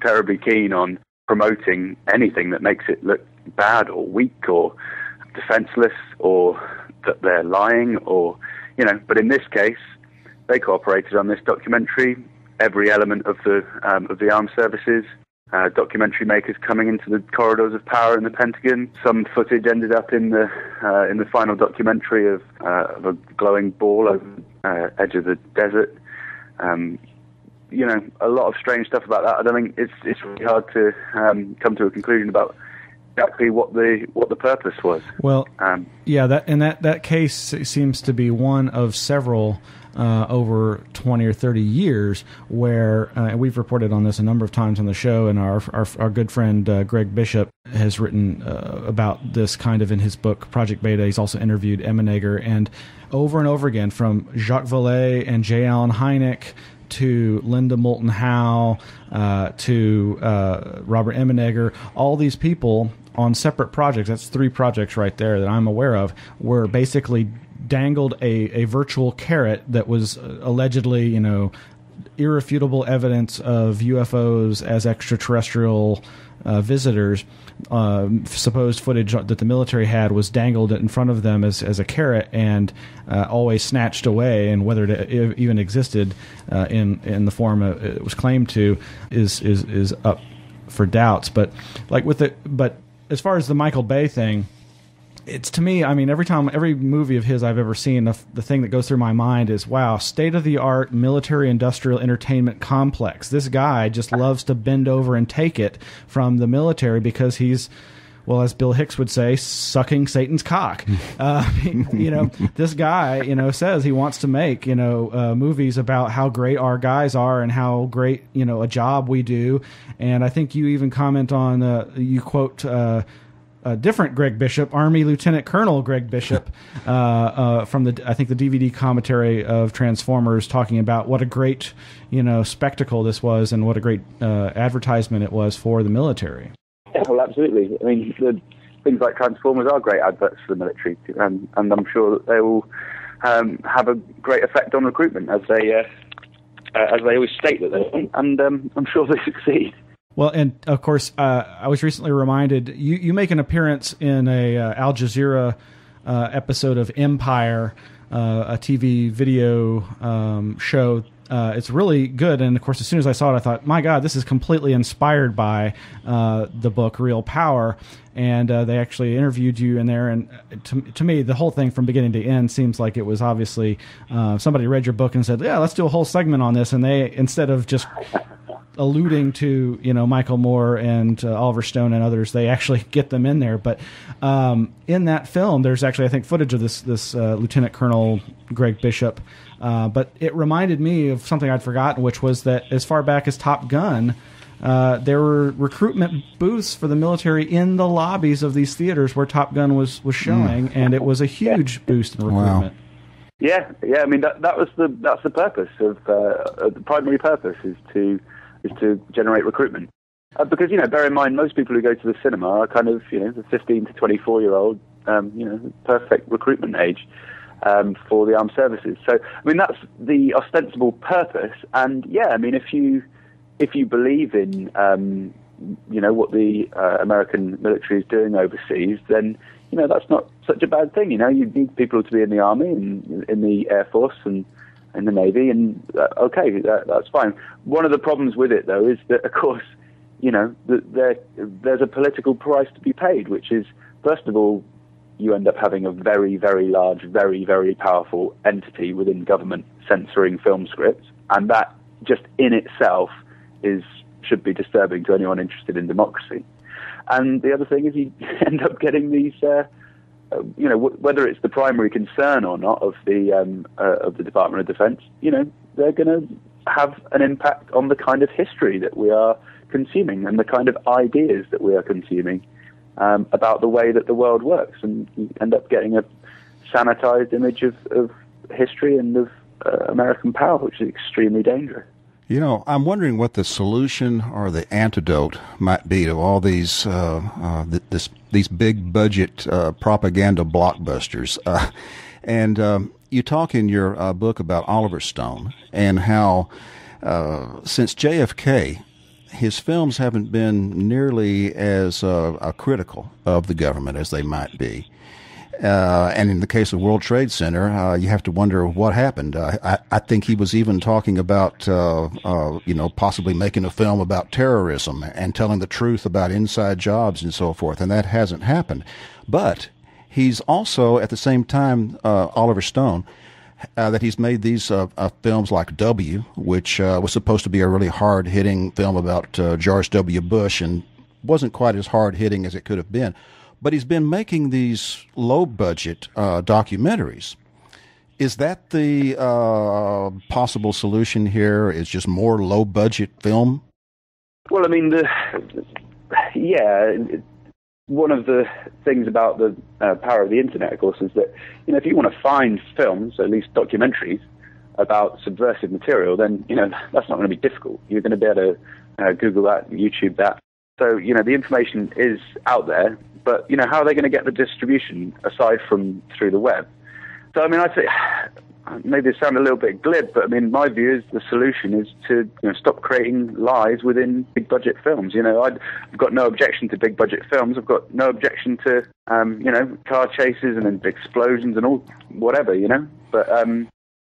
terribly keen on promoting anything that makes it look bad or weak or defenseless or that they're lying or, you know, but in this case, they cooperated on this documentary. Every element of the armed services, documentary makers coming into the corridors of power in the Pentagon. Some footage ended up in the final documentary of a glowing ball over the edge of the desert. You know, a lot of strange stuff about that. I don't think it's really hard to come to a conclusion about exactly what the purpose was. Well, yeah, that case seems to be one of several. Over 20 or 30 years where we've reported on this a number of times on the show, and our good friend Greg Bishop has written about this kind of in his book Project Beta. He's also interviewed Emmenegger, and over again, from Jacques Vallée and J. Allen Hynek to Linda Moulton Howe to Robert Emmenegger, all these people on separate projects, that's three projects right there that I'm aware of, were basically dangled a virtual carrot that was allegedly, you know, irrefutable evidence of UFOs as extraterrestrial visitors. Supposed footage that the military had was dangled in front of them as a carrot and always snatched away, and whether it even existed in the form it was claimed to is up for doubts. But like but as far as the Michael Bay thing, it's, to me, I mean, every movie of his I've ever seen, the thing that goes through my mind is, wow, state-of-the-art military-industrial entertainment complex. This guy just loves to bend over and take it from the military because he's, well, as Bill Hicks would say, sucking Satan's cock. You know, this guy, you know, says he wants to make, you know, movies about how great our guys are and how great, you know, a job we do. And I think you even comment on, you quote... a different Greg Bishop, Army Lieutenant Colonel Greg Bishop, from I think the DVD commentary of Transformers, talking about what a great, you know, spectacle this was and what a great advertisement it was for the military. Yeah, well, absolutely. I mean, things like Transformers are great adverts for the military, and I'm sure that they will have a great effect on recruitment, as they always state that they do, and I'm sure they succeed. Well, and of course, I was recently reminded you make an appearance in a Al Jazeera episode of Empire, a TV video show. It's really good, and of course, as soon as I saw it, I thought, my God, this is completely inspired by the book Real Power, and they actually interviewed you in there, and to me, the whole thing from beginning to end seems like it was obviously somebody read your book and said, yeah, let's do a whole segment on this, and they, instead of just... alluding to, you know, Michael Moore and Oliver Stone and others, they actually get them in there. But in that film, there's actually, I think, footage of this Lieutenant Colonel Greg Bishop. But it reminded me of something I'd forgotten, which was that as far back as Top Gun, there were recruitment booths for the military in the lobbies of these theaters where Top Gun was showing, and it was a huge boost in recruitment. Wow. Yeah. I mean, that's the purpose of the primary purpose is to generate recruitment. Because, you know, bear in mind, most people who go to the cinema are kind of, you know, the 15 to 24-year-old, you know, perfect recruitment age for the armed services. So, I mean, that's the ostensible purpose. And, yeah, I mean, if you believe in, you know, what the American military is doing overseas, then, you know, that's not such a bad thing. You know, you need people to be in the Army and in the Air Force and in the Navy, and okay, that's fine. One of the problems with it, though, is that, of course, you know, there's a political price to be paid, which is, first of all, you end up having a very, very large, very, very powerful entity within government censoring film scripts, and that just in itself should be disturbing to anyone interested in democracy. And the other thing is you end up getting these... you know, whether it's the primary concern or not of the Department of Defense, you know, they're going to have an impact on the kind of history that we are consuming and the kind of ideas that we are consuming about the way that the world works, and you end up getting a sanitized image of history and of American power, which is extremely dangerous. You know, I'm wondering what the solution or the antidote might be to all these these big budget propaganda blockbusters. And you talk in your book about Oliver Stone and how since JFK, his films haven't been nearly as critical of the government as they might be. And in the case of World Trade Center, you have to wonder what happened. I think he was even talking about, possibly making a film about terrorism and telling the truth about inside jobs and so forth, and that hasn't happened. But he's also, at the same time, Oliver Stone, that he's made these films like W, which was supposed to be a really hard-hitting film about George W. Bush and wasn't quite as hard-hitting as it could have been. But he's been making these low-budget documentaries. Is that the possible solution here? Is just more low-budget film? Well, I mean, one of the things about the power of the internet, of course, is that if you want to find films, at least documentaries, about subversive material, then that's not going to be difficult. You're going to be able to Google that, YouTube that. So the information is out there. But, how are they going to get the distribution aside from through the web? So, I mean, I'd say, maybe it sounds a little bit glib, but, I mean, my view is the solution is to stop creating lies within big-budget films. I've got no objection to big-budget films. I've got no objection to, car chases and then explosions and all, whatever, But,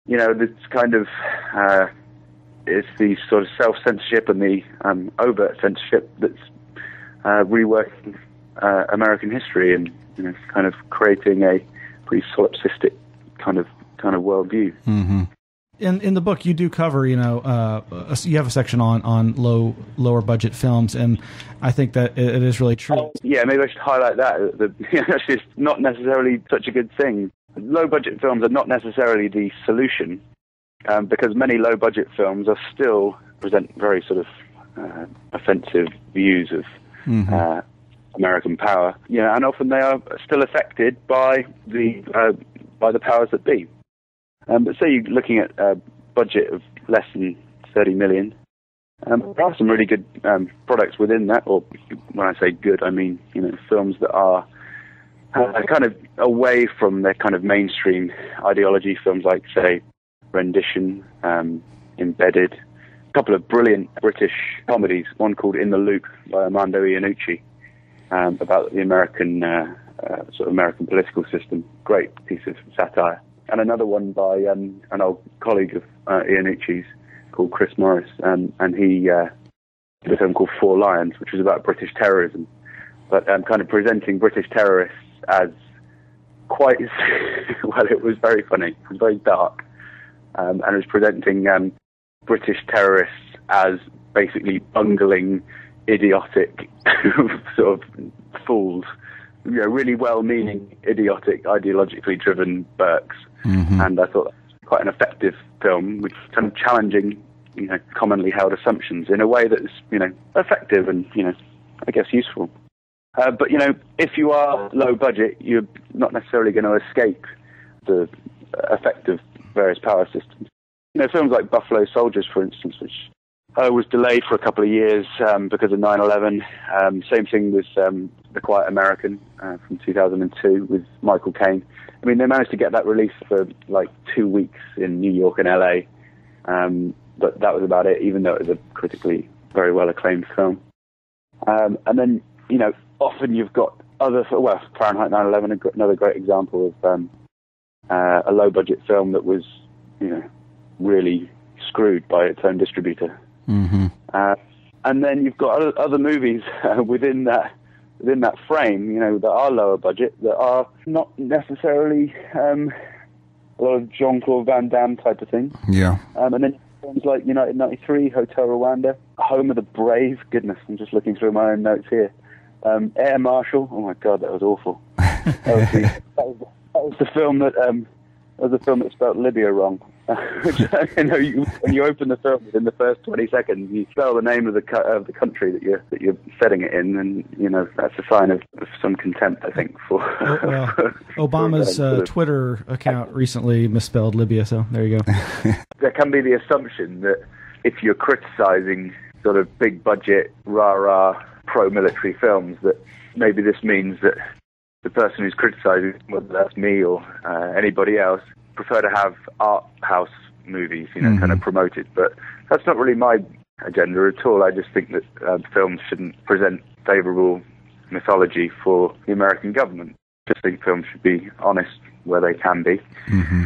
this kind of, it's the sort of self-censorship and the overt censorship that's reworking American history and kind of creating a pretty solipsistic kind of worldview. Mm-hmm. In the book, you do cover you have a section on lower budget films, and I think that it is really true. Yeah, maybe I should highlight that. It's not necessarily such a good thing. Low budget films are not necessarily the solution because many low budget films are still present very sort of offensive views of. Mm-hmm. American power, and often they are still affected by the powers that be. But say you're looking at a budget of less than 30 million, there are some really good products within that. Or when I say good, I mean films that are kind of away from their kind of mainstream ideology. Films like say Rendition, Embedded, a couple of brilliant British comedies. One called In the Loop by Armando Iannucci. About the American American political system, great piece of satire, and another one by an old colleague of Iannucci's called Chris Morris, and he did a film called Four Lions, which was about British terrorism, but kind of presenting British terrorists as quite well. It was very funny, it was very dark, and it was presenting British terrorists as basically bungling. Idiotic sort of fools, really well-meaning, idiotic, ideologically driven Burkes. Mm-hmm. And I thought that was quite an effective film, which is kind of challenging, commonly held assumptions in a way that's, effective and, I guess useful. But, if you are low budget, you're not necessarily going to escape the effect of various power systems. Films like Buffalo Soldiers, for instance, which was delayed for a couple of years because of 9/11. Same thing with The Quiet American from 2002 with Michael Caine. I mean, they managed to get that release for like 2 weeks in New York and LA, but that was about it, even though it was a critically very well acclaimed film. And then, often you've got Fahrenheit 9/11, another great example of a low budget film that was, really screwed by its own distributor. Mm-hmm. And then you've got other movies within that frame, that are lower budget, that are not necessarily a lot of Jean-Claude Van Damme type of thing. Yeah. And then films like United 93, Hotel Rwanda, Home of the Brave. Goodness, I'm just looking through my own notes here. Air Marshal. Oh my God, that was awful. That was the film that spelled Libya wrong. Which, when you open the film, within the first 20 seconds, you spell the name of the country that you're setting it in, and that's a sign of some contempt, I think. For Obama's Twitter account recently misspelled Libya, so there you go. There can be the assumption that if you're criticizing sort of big budget, rah-rah pro-military films, that maybe this means that the person who's criticizing, whether that's me or anybody else, prefer to have art house movies, mm-hmm. kind of promoted, but that's not really my agenda at all. I just think that films shouldn't present favourable mythology for the American government. I just think films should be honest where they can be. Mm-hmm.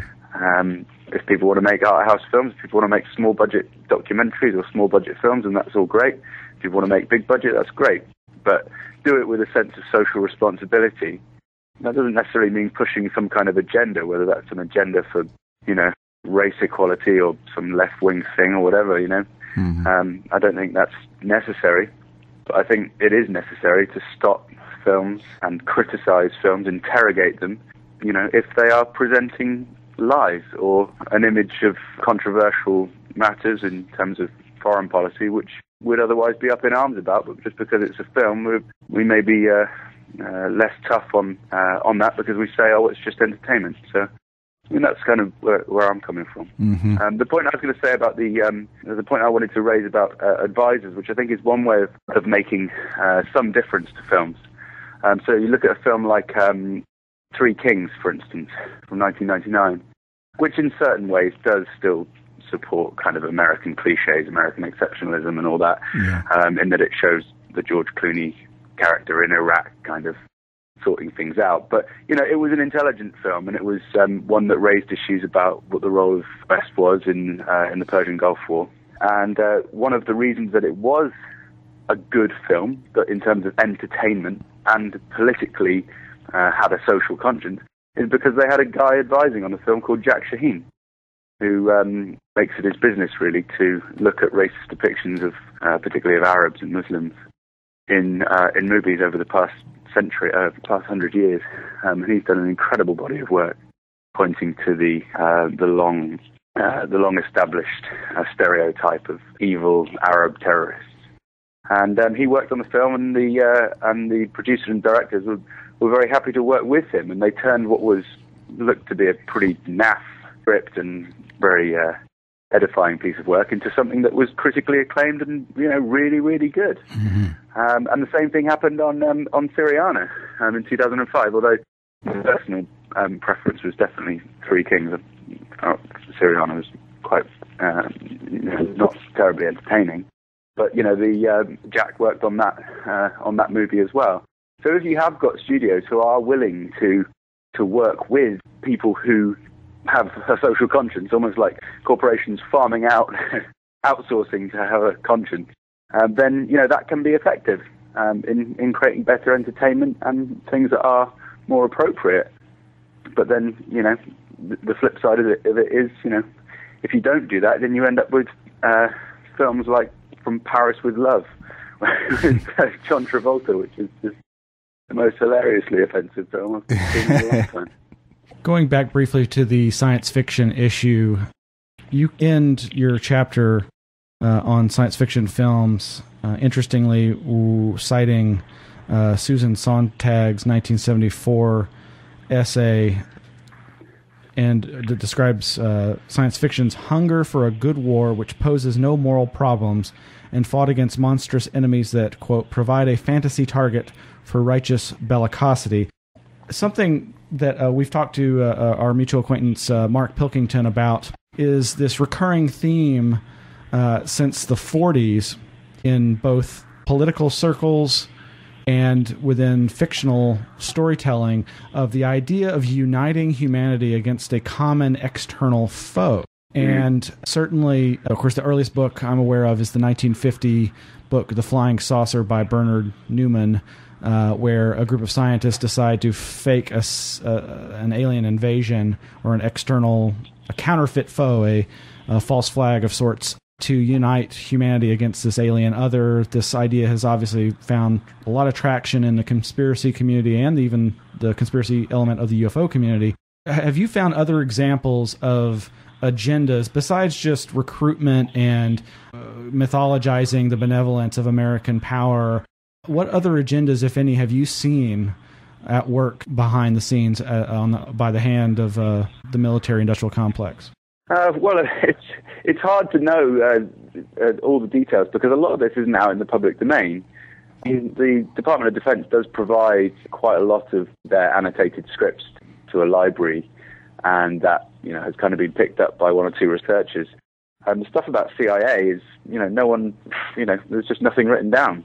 If people want to make art house films, if people want to make small budget documentaries or small budget films, and that's all great. If you want to make big budget, that's great. But do it with a sense of social responsibility. That doesn't necessarily mean pushing some kind of agenda, whether that's an agenda for, you know, race equality or some left-wing thing or whatever, you know. Mm-hmm. I don't think that's necessary. But I think it is necessary to stop films and criticize films, interrogate them, you know, if they are presenting lies or an image of controversial matters in terms of foreign policy, which we'd otherwise be up in arms about. But just because it's a film, we may be less tough on that because we say, oh, it's just entertainment. So I mean, that's kind of where I'm coming from. Mm-hmm. The point I was going to say about the point I wanted to raise about advisors, which I think is one way of making some difference to films. So you look at a film like Three Kings, for instance, from 1999, which in certain ways does still support kind of American cliches, American exceptionalism and all that, yeah. In that it shows the George Clooney character in Iraq kind of sorting things out. But, you know, it was an intelligent film, and it was one that raised issues about what the role of the West was in the Persian Gulf War. And one of the reasons that it was a good film, but in terms of entertainment and politically had a social conscience, is because they had a guy advising on a film called Jack Shaheen, who makes it his business, really, to look at racist depictions of, particularly of Arabs and Muslims, in movies over the past century, past 100 years. And he's done an incredible body of work pointing to the long established stereotype of evil Arab terrorists. And he worked on the film, and the producers and directors were very happy to work with him, and they turned what looked to be a pretty naff script and very edifying piece of work into something that was critically acclaimed and, you know, really, really good. Mm-hmm. And the same thing happened on Syriana in 2005, although my personal preference was definitely Three Kings. Syriana was quite not terribly entertaining. But, you know, Jack worked on that movie as well. So if you have got studios who are willing to work with people who have a social conscience, almost like corporations farming out, outsourcing to have a conscience, then, you know, that can be effective in creating better entertainment and things that are more appropriate. But then, you know, the flip side of it is, you know, if you don't do that, then you end up with films like From Paris with Love, John Travolta, which is just the most hilariously offensive film I've seen in a long time. Going back briefly to the science fiction issue, you end your chapter on science fiction films, interestingly citing Susan Sontag's 1974 essay, and that describes science fiction's hunger for a good war which poses no moral problems and fought against monstrous enemies that, quote, provide a fantasy target for righteous bellicosity. Something that we've talked to our mutual acquaintance Mark Pilkington about is this recurring theme since the 40s in both political circles and within fictional storytelling of the idea of uniting humanity against a common external foe. And certainly, of course, the earliest book I'm aware of is the 1950 book, The Flying Saucer by Bernard Newman, where a group of scientists decide to fake an alien invasion or an external, a counterfeit foe, a false flag of sorts, to unite humanity against this alien other. This idea has obviously found a lot of traction in the conspiracy community and even the conspiracy element of the UFO community. Have you found other examples of agendas besides just recruitment and mythologizing the benevolence of American power? What other agendas, if any, have you seen at work behind the scenes by the hand of the military-industrial complex? Well, it's hard to know all the details because a lot of this is now in the public domain. The Department of Defense does provide quite a lot of their annotated scripts to a library, and that, you know, has kind of been picked up by one or two researchers. The stuff about CIA is, no one, there's just nothing written down.